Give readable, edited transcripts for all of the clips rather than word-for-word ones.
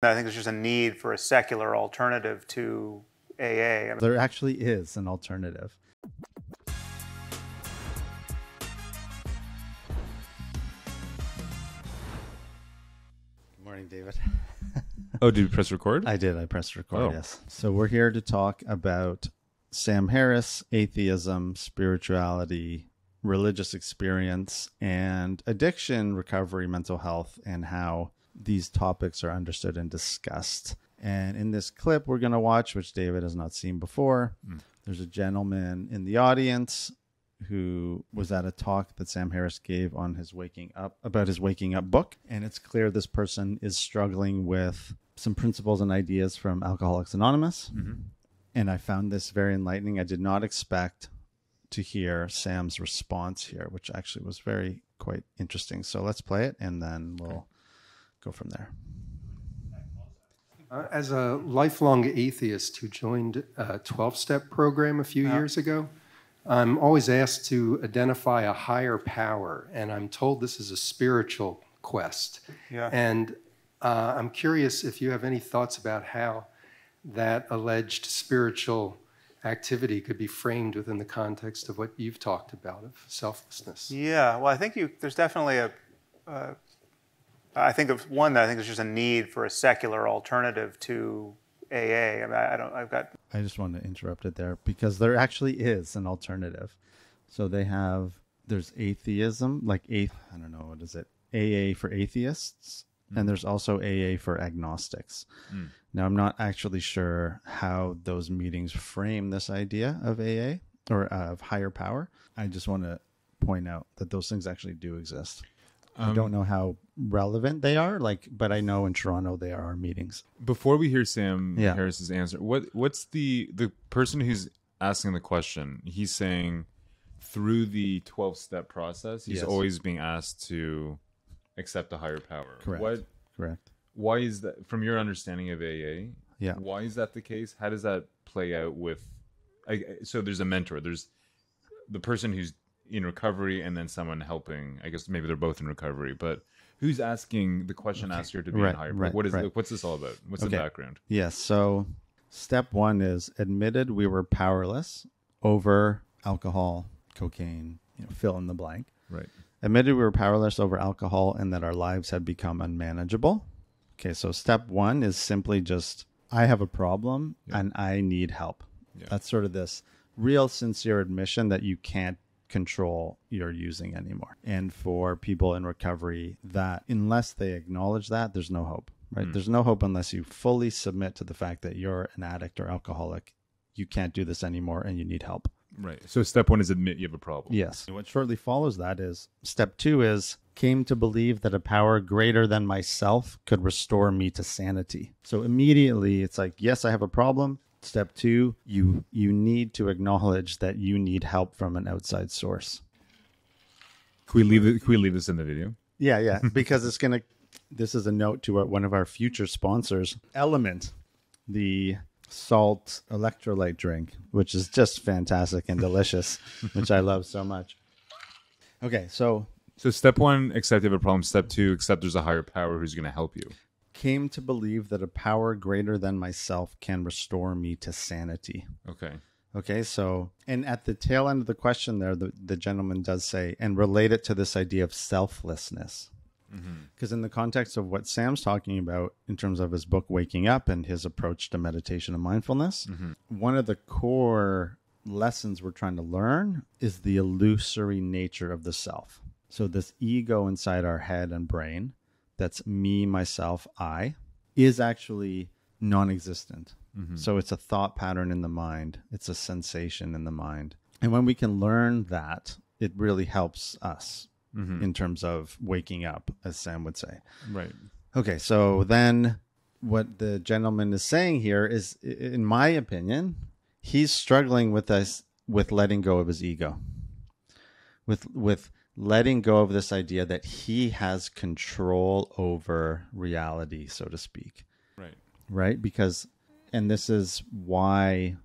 I think there's just a need for a secular alternative to AA. There actually is an alternative. Good morning, David. Oh, did you press record? I did. I pressed record, yes. So we're here to talk about Sam Harris, atheism, spirituality, religious experience, and addiction, recovery, mental health, and how these topics are understood and discussed. And in this clip we're going to watch, which David has not seen before, there's a gentleman in the audience who was at a talk that Sam Harris gave on his Waking Up, about his Waking Up book. And it's clear this person is struggling with some principles and ideas from Alcoholics Anonymous. And I found this very enlightening. I did not expect to hear Sam's response here, which actually was very quite interesting. So let's play it and then we'll... Okay. Go from there. As a lifelong atheist who joined a 12-step program a few years ago, I'm always asked to identify a higher power, and I'm told this is a spiritual quest. And I'm curious if you have any thoughts about how that alleged spiritual activity could be framed within the context of what you've talked about of selflessness. Yeah, well, I think there's definitely I think there's just a need for a secular alternative to AA. I mean, I just want to interrupt it there because there actually is an alternative. So there's atheism, like I don't know, what is it? AA for atheists. And there's also AA for agnostics. Now, I'm not actually sure how those meetings frame this idea of AA or of higher power. I just want to point out that those things actually do exist. I don't know how relevant they are, but I know in Toronto there are meetings. Before we hear Sam Harris's answer, what's the person who's asking the question? He's saying through the 12-step process, he's always being asked to accept a higher power. Correct. Correct. Why is that, from your understanding of AA? Yeah. Why is that the case? How does that play out with? So there's a mentor. There's the person who's in recovery, and then someone helping. I guess maybe they're both in recovery, but who's asking the question asked here to be in higher? What's this all about? What's the background? Yes. So step one is admitted we were powerless over alcohol, cocaine, fill in the blank. Right. Admitted we were powerless over alcohol and that our lives had become unmanageable. Okay. So step one is simply just, I have a problem and I need help. That's sort of this real sincere admission that you can't control you're using anymore. And for people in recovery, that unless they acknowledge that, there's no hope, right? There's no hope unless you fully submit to the fact that you're an addict or alcoholic. You can't do this anymore and you need help. Right. So step one is admit you have a problem. Yes. And what shortly follows that is step two is came to believe that a power greater than myself could restore me to sanity. So immediately it's like, yes, I have a problem. Step two, you need to acknowledge that you need help from an outside source. Can we leave this in the video? Yeah, because it's going to... This is a note to one of our future sponsors, Element, the salt electrolyte drink, which is just fantastic and delicious, which I love so much. Okay, so step one, accept you have a problem. Step two, accept there's a higher power who's going to help you. Came to believe that a power greater than myself can restore me to sanity. Okay. So, and at the tail end of the question there, the gentleman does say, and relate it to this idea of selflessness. Because in the context of what Sam's talking about in terms of his book, Waking Up, and his approach to meditation and mindfulness, one of the core lessons we're trying to learn is the illusory nature of the self. So this ego inside our head and brain, that's me, myself, I, is actually non-existent. So it's a thought pattern in the mind. It's a sensation in the mind. And when we can learn that, it really helps us in terms of waking up, as Sam would say. Right. Okay, so then what the gentleman is saying here is, in my opinion, he's struggling with letting go of his ego, with letting go of this idea that he has control over reality, so to speak. Right? Because, and this is why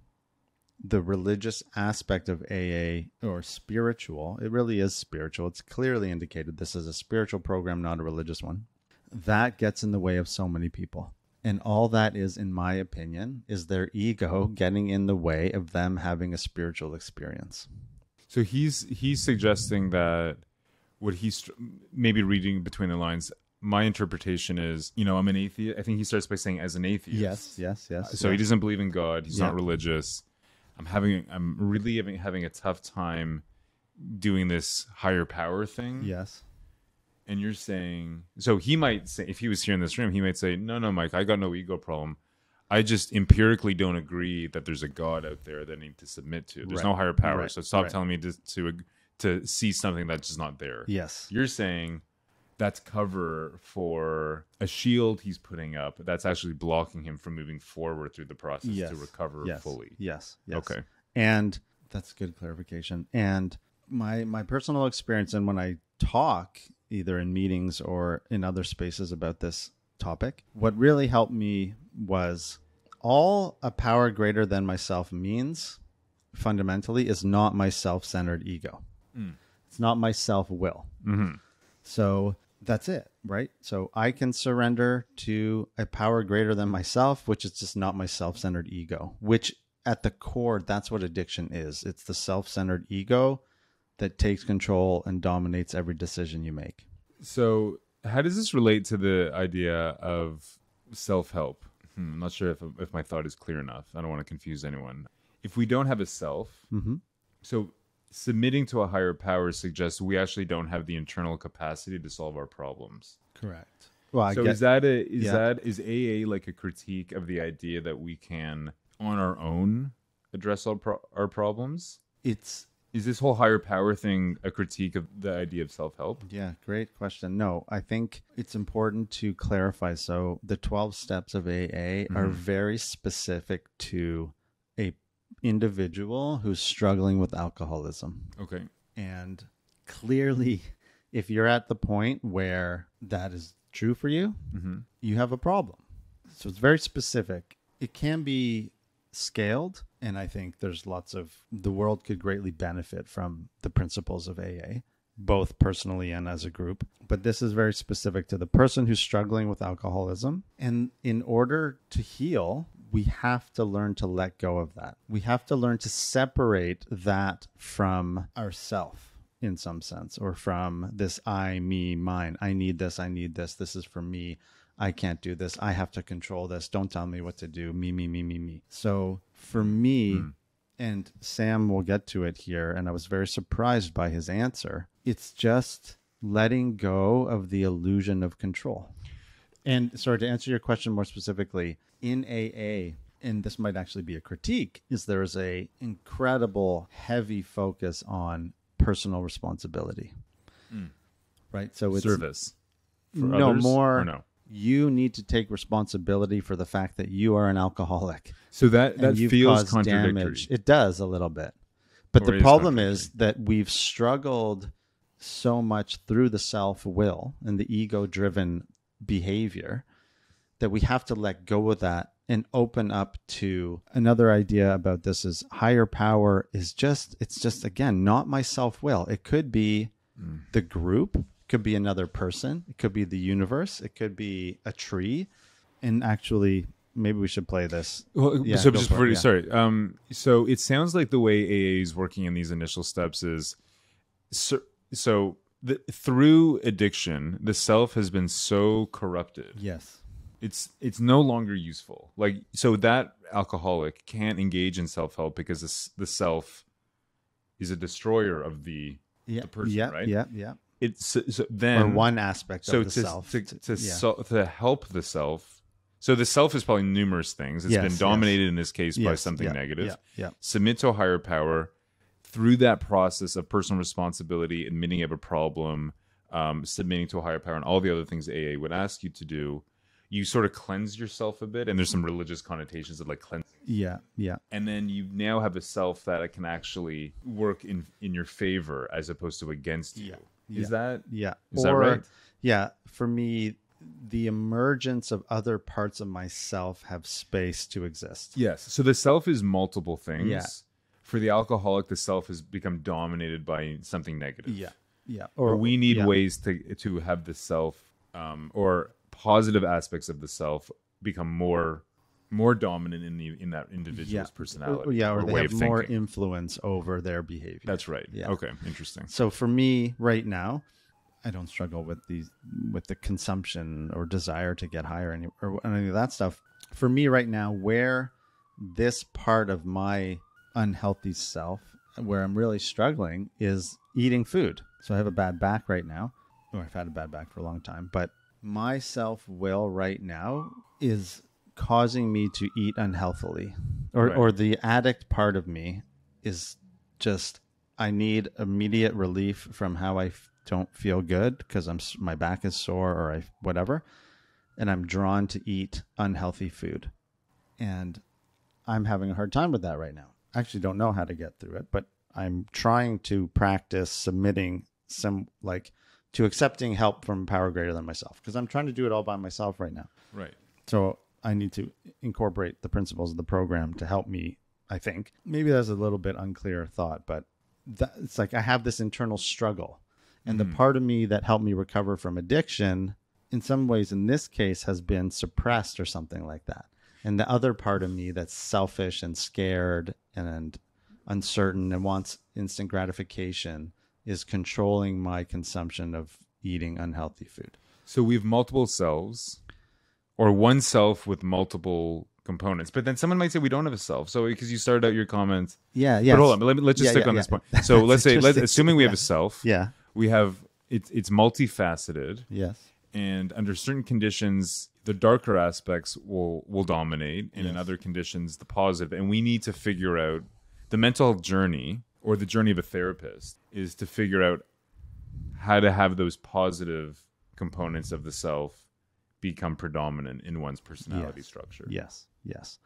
the religious aspect of AA, or spiritual, it really is spiritual. It's clearly indicated this is a spiritual program, not a religious one. That gets in the way of so many people. And all that is, in my opinion, is their ego getting in the way of them having a spiritual experience. So he's suggesting that what he's maybe reading between the lines, my interpretation is, you know, I'm an atheist. I think he starts by saying as an atheist. Yes. So he doesn't believe in God. He's not religious. I'm really having a tough time doing this higher power thing. Yes. And you're saying, so he might say, if he was here in this room, he might say, no, Mike, I got no ego problem. I just empirically don't agree that there's a God out there that I need to submit to. There's no higher power. So stop telling me to see something that's just not there. Yes. You're saying that's cover for a shield he's putting up that's actually blocking him from moving forward through the process to recover fully. Yes. Okay. And that's good clarification. And my personal experience, and when I talk either in meetings or in other spaces about this topic, what really helped me was all a power greater than myself means fundamentally is not my self-centered ego. Mm. It's not my self-will. Mm-hmm. So that's it, right? So I can surrender to a power greater than myself, which is just not my self-centered ego, which at the core, that's what addiction is. It's the self-centered ego that takes control and dominates every decision you make. So how does this relate to the idea of self-help? I'm not sure if my thought is clear enough. I don't want to confuse anyone. If we don't have a self, so submitting to a higher power suggests we actually don't have the internal capacity to solve our problems. Correct. Well, is AA like a critique of the idea that we can, on our own, address all our problems? Is this whole higher power thing a critique of the idea of self-help? Yeah, great question. No, I think it's important to clarify. So the 12 steps of AA are very specific to a individual who's struggling with alcoholism. Okay. And clearly, if you're at the point where that is true for you, you have a problem. So it's very specific. It can be scaled. And I think there's the world could greatly benefit from the principles of AA, both personally and as a group. But this is very specific to the person who's struggling with alcoholism. And in order to heal, we have to learn to let go of that. We have to learn to separate that from ourself in some sense, or from this I, me, mine. I need this. This is for me. I can't do this. I have to control this. Don't tell me what to do. Me. So for me, and Sam will get to it here, and I was very surprised by his answer, it's just letting go of the illusion of control. And sorry, to answer your question more specifically, in AA, and this might actually be a critique, is there is a incredible heavy focus on personal responsibility. Mm. Right? So it's service for others, more or no? You need to take responsibility for the fact that you are an alcoholic. So that feels contradictory. Damage. It does a little bit. But the problem is that we've struggled so much through the self-will and the ego-driven behavior that we have to let go of that and open up to another idea about this is higher power is just, it's just, again, not my self-will. It could be the group. Could be another person. It could be the universe. It could be a tree. And actually, maybe we should play this. Well, yeah, so just for it, sorry. So it sounds like the way AA is working in these initial steps is through addiction, the self has been so corrupted. Yes, it's no longer useful. Like so, that alcoholic can't engage in self-help because the self is a destroyer of the person. Yeah, right? Yeah. To help the self. So the self is probably numerous things. It's been dominated in this case by something negative. Yeah. Submit to a higher power through that process of personal responsibility, admitting you have a problem, submitting to a higher power, and all the other things AA would ask you to do. You sort of cleanse yourself a bit, and there's some religious connotations of like cleansing. Yeah. And then you now have a self that can actually work in your favor as opposed to against you. Is that right? Yeah. For me, the emergence of other parts of myself have space to exist. Yes. So the self is multiple things. Yeah. For the alcoholic, the self has become dominated by something negative. Yeah. Or we need ways to have the self, or positive aspects of the self become more dominant in that individual's personality. Yeah, or they have more influence over their behavior. That's right. Yeah. Okay, interesting. So for me right now, I don't struggle with the consumption or desire to get high or any of that stuff. For me right now, where this part of my unhealthy self, where I'm really struggling, is eating food. So I have a bad back right now. Or I've had a bad back for a long time. But my self-will right now is causing me to eat unhealthily. Or the addict part of me is just, I need immediate relief from how I don't feel good because my back is sore or whatever. And I'm drawn to eat unhealthy food. And I'm having a hard time with that right now. I actually don't know how to get through it, but I'm trying to practice submitting to accepting help from power greater than myself, because I'm trying to do it all by myself right now. Right. So I need to incorporate the principles of the program to help me, I think. Maybe that's a little bit unclear thought, but it's like I have this internal struggle. And the part of me that helped me recover from addiction, in some ways, in this case, has been suppressed or something like that. And the other part of me that's selfish and scared and uncertain and wants instant gratification is controlling my consumption of eating unhealthy food. So we have multiple selves, or one self with multiple components. But then someone might say we don't have a self. So because you started out your comments. Yeah, yeah. But hold on, let's just stick on this point. So assuming we have a self. Yeah. We have, it's multifaceted. Yes. And under certain conditions, the darker aspects will dominate, and in other conditions, the positive. And we need to figure out the mental health journey, or the journey of a therapist, is to figure out how to have those positive components of the self become predominant in one's personality structure. Yes, yes.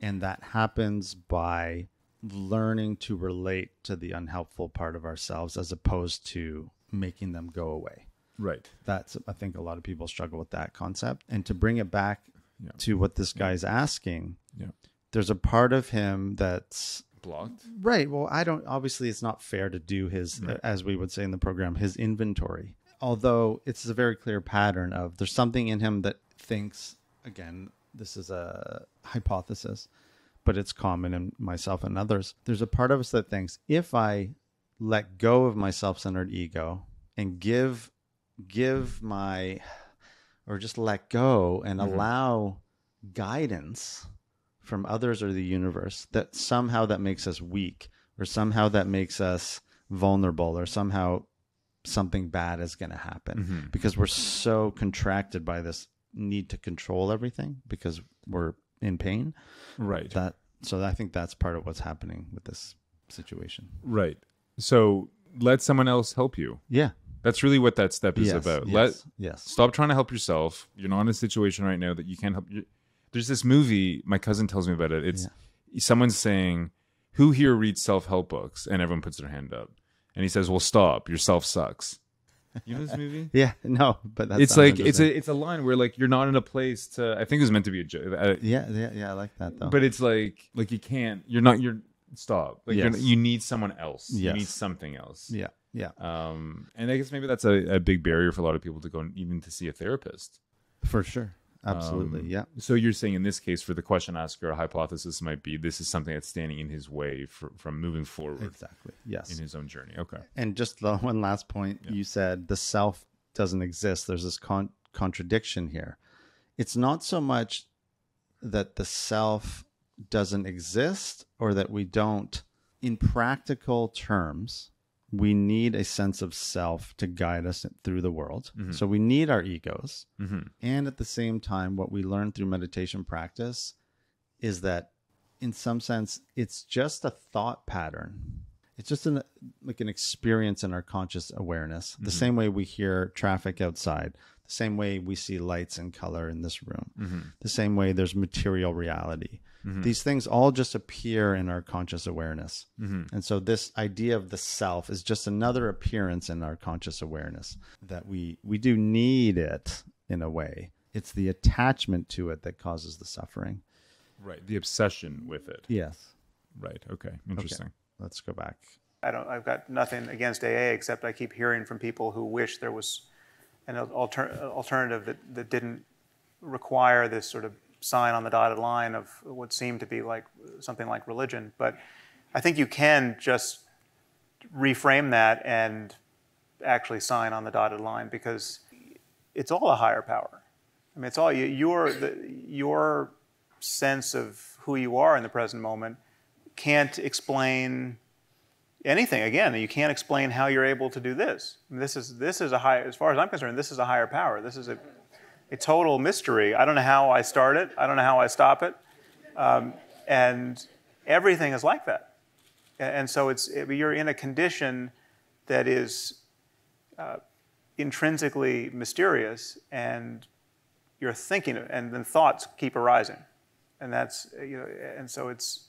And that happens by learning to relate to the unhelpful part of ourselves as opposed to making them go away. Right. That's, I think a lot of people struggle with that concept. And to bring it back to what this guy's asking, there's a part of him that's blocked. Right. Well, obviously it's not fair to do his, as we would say in the program, his inventory. Although it's a very clear pattern of there's something in him that thinks, again, this is a hypothesis, but it's common in myself and others. There's a part of us that thinks if I let go of my self-centered ego and just let go and allow guidance from others or the universe, that somehow that makes us weak, or somehow that makes us vulnerable, or somehow something bad is going to happen because we're so contracted by this need to control everything because we're in pain. Right. So I think that's part of what's happening with this situation. Right. So let someone else help you. Yeah. That's really what that step is about. Stop trying to help yourself. You're not in a situation right now that you can't help. There's this movie, my cousin tells me about it. It's someone's saying, who here reads self-help books? And everyone puts their hand up. And he says, well, stop. Yourself sucks. You know this movie? Yeah, no, but that's it's a line where you're not in a place to. I think it was meant to be a joke. I like that though. But it's like you can't. You're stop. You need someone else. Yes. You need something else. Yeah, yeah. And I guess maybe that's a big barrier for a lot of people to go and even to see a therapist. For sure, absolutely. Yeah. So you're saying in this case, for the question asker, a hypothesis might be this is something that's standing in his way from moving forward. Exactly. Yes. In his own journey. Okay. And just the one last point, you said the self doesn't exist. There's this contradiction here. It's not so much that the self doesn't exist, or that we don't, in practical terms, we need a sense of self to guide us through the world. So we need our egos. And at the same time, what we learn through meditation practice is that in some sense, it's just a thought pattern. It's just an experience in our conscious awareness. The same way we hear traffic outside, the same way we see lights and color in this room, the same way there's material reality. These things all just appear in our conscious awareness. And so this idea of the self is just another appearance in our conscious awareness, that we do need it in a way. It's the attachment to it that causes the suffering. Right. The obsession with it. Yes. Right. Okay. Interesting. Okay. Let's go back. I've got nothing against AA, except I keep hearing from people who wish there was an alternative that didn't require this sort of sign on the dotted line of what seemed to be like something like religion. But I think you can just reframe that and actually sign on the dotted line, because it's all a higher power. I mean, it's all your sense of who you are in the present moment can't explain anything. Again, you can't explain how you're able to do this. I mean, this is a high, as far as I'm concerned, this is a higher power. This is a total mystery. I don't know how I start it. I don't know how I stop it. And everything is like that. And so you're in a condition that is intrinsically mysterious, and you're thinking, and then thoughts keep arising, and that's and so it's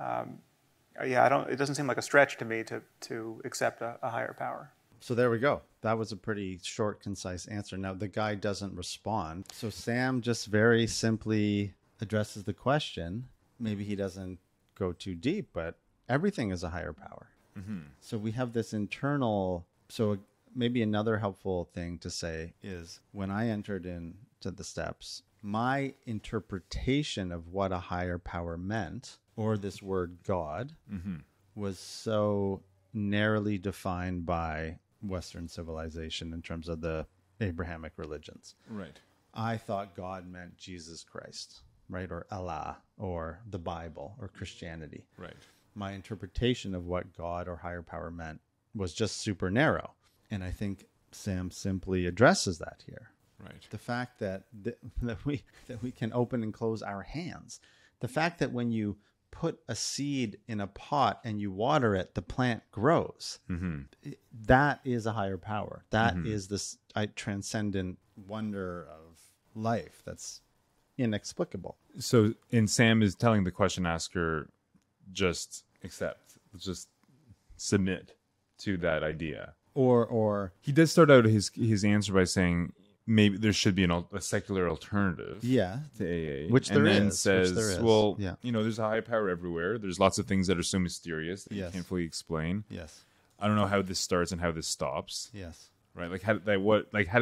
yeah, it doesn't seem like a stretch to me to accept a higher power. So there we go. That was a pretty short, concise answer. Now the guy doesn't respond, so Sam just very simply addresses the question. Maybe he doesn't go too deep, but everything is a higher power. Mm-hmm. So we have this internal. So maybe another helpful thing to say is, when I entered into the steps, my interpretation of what a higher power meant, or this word God, mm-hmm. was so narrowly defined by Western civilization in terms of the Abrahamic religions. Right. I thought God meant Jesus Christ, right? Or Allah, or the Bible, or Christianity. Right. My interpretation of what God or higher power meant was just super narrow. And I think Sam simply addresses that here. Right. The fact that we can open and close our hands. The fact that when you put a seed in a pot and you water it, the plant grows. Mm-hmm. That is a higher power. That mm-hmm. is this transcendent wonder of life that's inexplicable. So, and Sam is telling the question asker, just accept, just submit to that idea. Or he does start out his answer by saying maybe there should be a secular alternative. Yeah, to AA, which there is. Well, yeah. There's a high power everywhere. There's lots of things that are so mysterious that yes. you can't fully explain. Yes, I don't know how this starts and how this stops. Yes, right. Like how did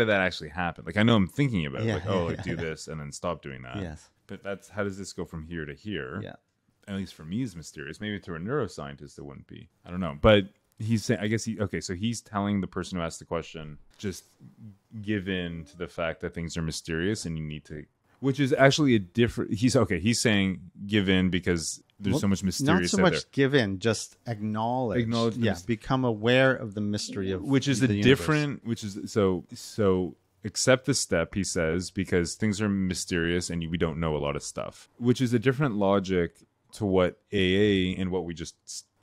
that actually happen? Like I know I'm thinking about it. Yeah. Like do this and then stop doing that. Yes, but how does this go from here to here? Yeah, at least for me is mysterious. Maybe to a neuroscientist it wouldn't be. I don't know, but. He's saying, I guess so he's telling the person who asked the question, just give in to the fact that things are mysterious and you need to, which is actually a different, he's saying give in because there's so much mysterious. Not so much there. Give in, just acknowledge. Yeah, become aware of the mystery of which is the different, universe. Which is, so accept the step, he says, because things are mysterious and we don't know a lot of stuff, which is a different logic to what AA and what we just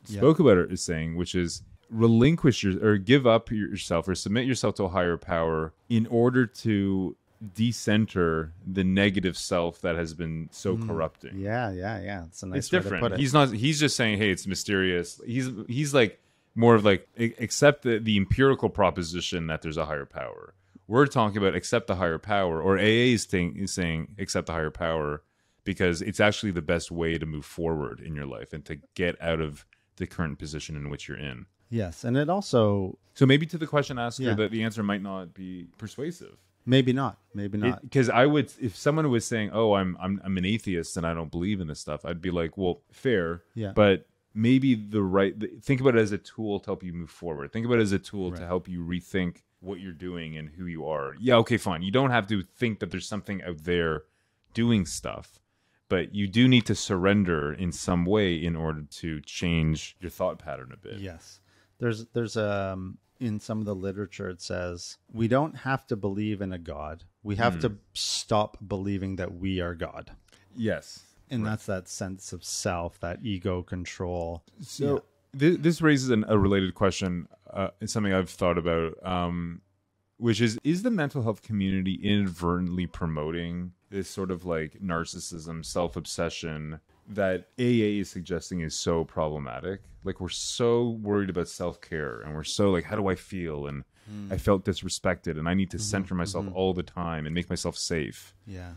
spoke about it is saying, which is relinquish or give up yourself or submit yourself to a higher power in order to decenter the negative self that has been so corrupting. Yeah. It's a nice way to put it. He's not. He's just saying, hey, it's mysterious. He's like more of like accept the empirical proposition that there's a higher power. We're talking about accept the higher power, or AA's thing is saying accept the higher power because it's actually the best way to move forward in your life and to get out of the current position in which you're in. Yes, and it also... So maybe to the question asker, that the answer might not be persuasive. Maybe not. Because I would... If someone was saying, I'm an atheist and I don't believe in this stuff, I'd be like, well, fair, but maybe think about it as a tool to help you move forward. Think about it as a tool to help you rethink what you're doing and who you are. Yeah, okay, fine. You don't have to think that there's something out there doing stuff. But you do need to surrender in some way in order to change your thought pattern a bit. Yes. There's in some of the literature, it says, we don't have to believe in a God. We have to stop believing that we are God. Yes. And that's that sense of self, that ego control. So this raises a related question. It's something I've thought about, which is the mental health community inadvertently promoting this sort of like narcissism, self-obsession that AA is suggesting is so problematic? Like we're so worried about self-care and we're so like, how do I feel? And I felt disrespected and I need to center myself all the time and make myself safe. Yeah.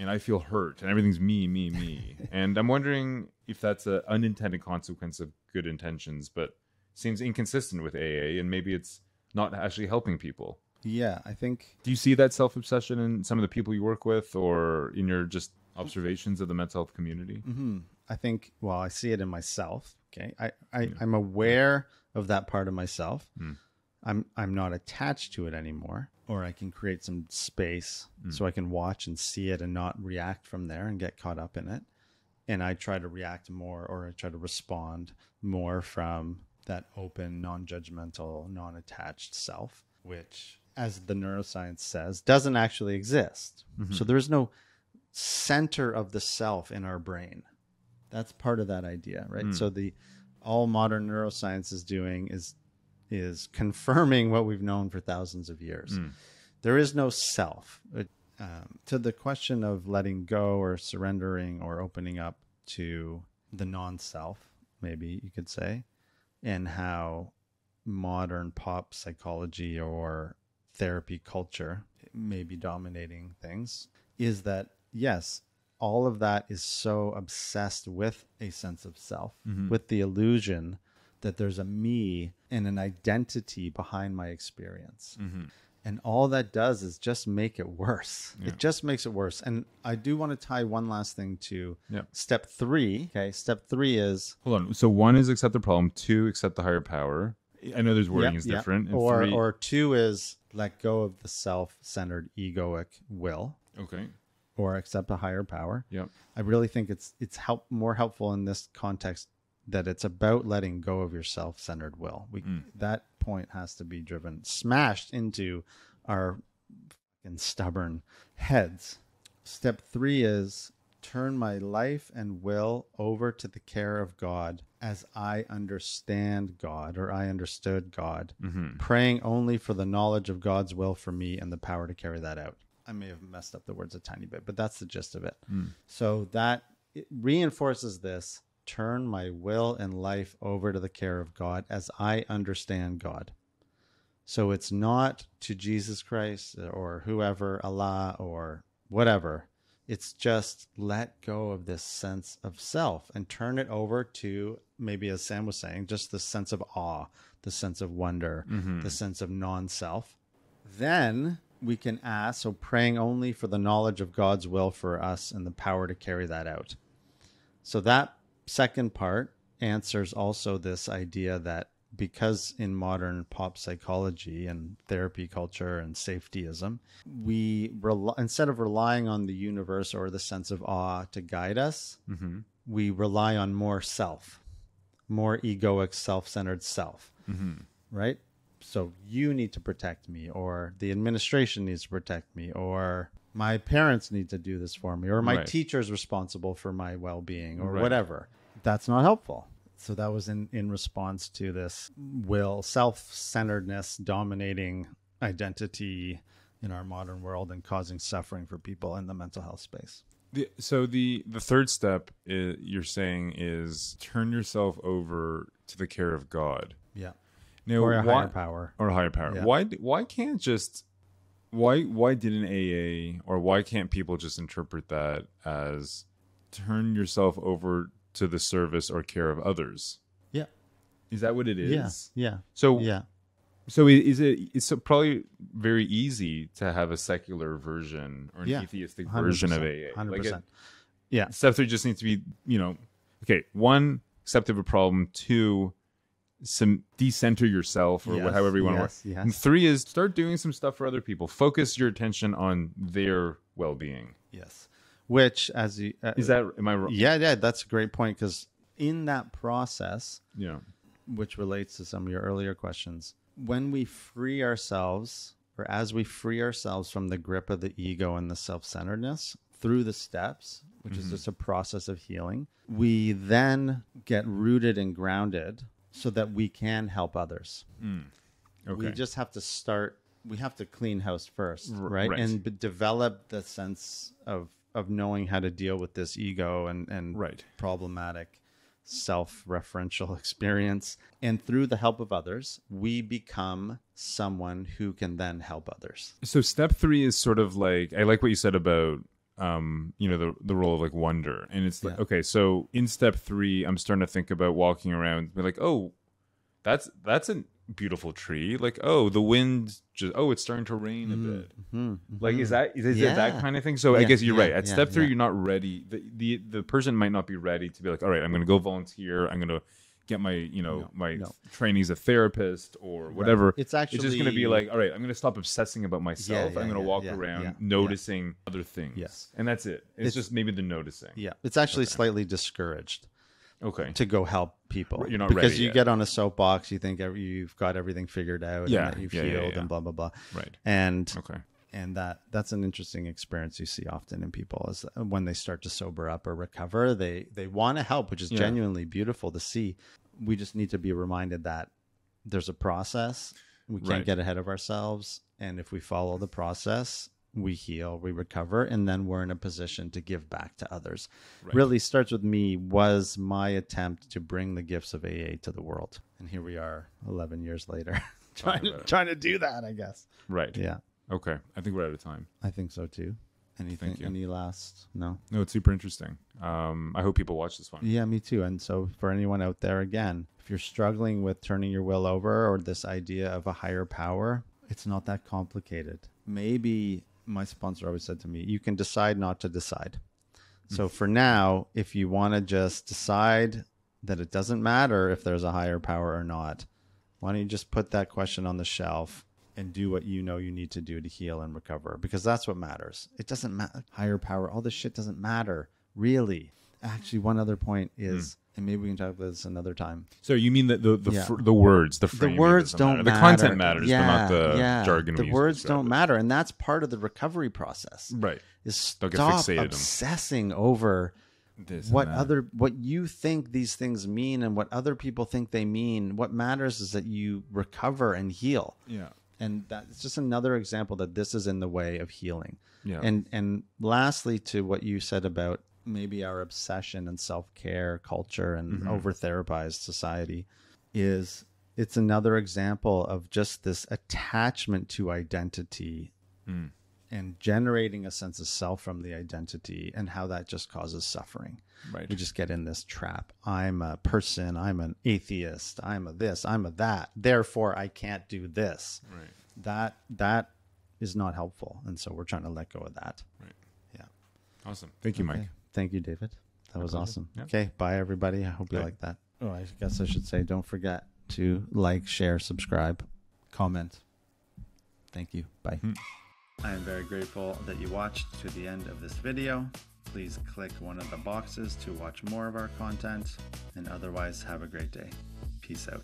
And I feel hurt and everything's me. And I'm wondering if that's an unintended consequence of good intentions, but seems inconsistent with AA and maybe it's not actually helping people. Yeah, I think... Do you see that self-obsession in some of the people you work with or in your just observations of the mental health community? Mm-hmm. I think, well, I see it in myself. Okay. I'm aware of that part of myself. Mm. I'm not attached to it anymore, or I can create some space so I can watch and see it and not react from there and get caught up in it. And I try to react more, or I try to respond more from that open, non-judgmental, non-attached self, which, as the neuroscience says, doesn't actually exist. Mm-hmm. So there's no center of the self in our brain. That's part of that idea, right? Mm. So all modern neuroscience is doing is confirming what we've known for thousands of years. Mm. There is no self. To the question of letting go or surrendering or opening up to the non-self, maybe you could say, and how modern pop psychology or therapy culture may be dominating things, is that, yes, all of that is so obsessed with a sense of self, mm-hmm. with the illusion that there's a me and an identity behind my experience. Mm-hmm. And all that does is just make it worse. Yeah. It just makes it worse. And I do want to tie one last thing to step three. Okay. Step three is... Hold on. So one is accept the problem. Two, accept the higher power. I know there's wording is different. And or two is let go of the self-centered egoic will. Okay. Or accept a higher power. Yep. I really think it's more helpful in this context, that it's about letting go of your self-centered will. That point has to be driven, smashed into our fucking stubborn heads. Step three is turn my life and will over to the care of God as I understand God, or I understood God, mm-hmm. praying only for the knowledge of God's will for me and the power to carry that out. I may have messed up the words a tiny bit, but that's the gist of it. Mm. So that it reinforces this. Turn my will and life over to the care of God as I understand God. So it's not to Jesus Christ or whoever, Allah or whatever. It's just let go of this sense of self and turn it over to, maybe as Sam was saying, just the sense of awe, the sense of wonder, mm-hmm. the sense of non-self. Then we can ask, so praying only for the knowledge of God's will for us and the power to carry that out. So that second part answers also this idea that, because in modern pop psychology and therapy culture and safetyism, we instead of relying on the universe or the sense of awe to guide us, mm-hmm. we rely on more self, more egoic, self-centered self, mm-hmm. right? So you need to protect me, or the administration needs to protect me, or my parents need to do this for me, or my teacher's responsible for my well-being, or whatever. That's not helpful. So that was in response to this will, self-centeredness dominating identity in our modern world and causing suffering for people in the mental health space. So the third step is, you're saying, is turn yourself over to the care of God. Yeah. Now, higher power. Or a higher power. Yeah. Why didn't AA, or why can't people just interpret that as turn yourself over to the service or care of others? Yeah. Is that what it is? Yeah. So it's probably very easy to have a secular version or an atheistic version of AA. 100%. Step three just needs to be, one, accept of a problem. Two, some decenter yourself, or however you want to work. Yes. And three is start doing some stuff for other people. Focus your attention on their well-being. Yes. Which, as you... is that... Am I wrong? Yeah. That's a great point, because in that process, which relates to some of your earlier questions, when we free ourselves, or as we free ourselves from the grip of the ego and the self-centeredness through the steps, which mm-hmm. is just a process of healing, we then get rooted and grounded so that we can help others. Mm. Okay. We just have to start, we have to clean house first, right? And develop the sense of knowing how to deal with this ego and problematic self-referential experience. And through the help of others, we become someone who can then help others. So step three is sort of like, I like what you said about the role of like wonder, and it's like, okay, so in step three, I'm starting to think about walking around, be like, oh, that's an beautiful tree, like, oh, the wind just, oh, it's starting to rain a bit. Like, is it that kind of thing? So I guess you're right. At step three, you're not ready. The person might not be ready to be like, all right, I'm going to go volunteer. I'm going to get my, my trainees a therapist or whatever. Right. It's just going to be like, all right, I'm going to stop obsessing about myself. I'm going to walk around noticing other things. Yes. And that's it. It's just maybe the noticing. Yeah. It's actually slightly discouraged. Okay. To go help people. You're not ready because you get on a soapbox, you think you've got everything figured out and that you've healed and blah, blah, blah. Right. And and that's an interesting experience you see often in people is when they start to sober up or recover, they want to help, which is genuinely beautiful to see. We just need to be reminded that there's a process. We can't get ahead of ourselves. And if we follow the process, we heal, we recover, and then we're in a position to give back to others. Right. Really, Starts With Me was my attempt to bring the gifts of AA to the world. And here we are 11 years later trying to do that, I guess. Right. Yeah. Okay. I think we're out of time. I think so too. Anything, any last? No? No, it's super interesting. I hope people watch this one. Yeah, me too. And so for anyone out there, again, if you're struggling with turning your will over or this idea of a higher power, it's not that complicated. Maybe... my sponsor always said to me, you can decide not to decide. So for now, if you want to just decide that it doesn't matter if there's a higher power or not, why don't you just put that question on the shelf and do what you know you need to do to heal and recover? Because that's what matters. It doesn't matter. Higher power, all this shit doesn't matter, really. Actually, one other point is, and maybe we can talk about this another time. So you mean that the words, the framing, the words don't matter. The content matters, but not the jargon. The words don't matter, and that's part of the recovery process. Right, is stop obsessing over this what you think these things mean and what other people think they mean. What matters is that you recover and heal. Yeah, and that's just another example that this is in the way of healing. Yeah, and lastly to what you said about. Maybe our obsession and self-care culture and over-therapized society is it's another example of just this attachment to identity and generating a sense of self from the identity and how that just causes suffering. Right. We just get in this trap. I'm a person. I'm an atheist. I'm a this. I'm a that. Therefore, I can't do this. Right. That is not helpful. And so we're trying to let go of that. Right. Yeah. Awesome. Thank you, Mike. Thank you, David. That was awesome. Yeah. Okay. Bye, everybody. I hope you like that. Oh, I guess I should say, don't forget to like, share, subscribe, comment. Thank you. Bye. I am very grateful that you watched to the end of this video. Please click one of the boxes to watch more of our content, and otherwise have a great day. Peace out.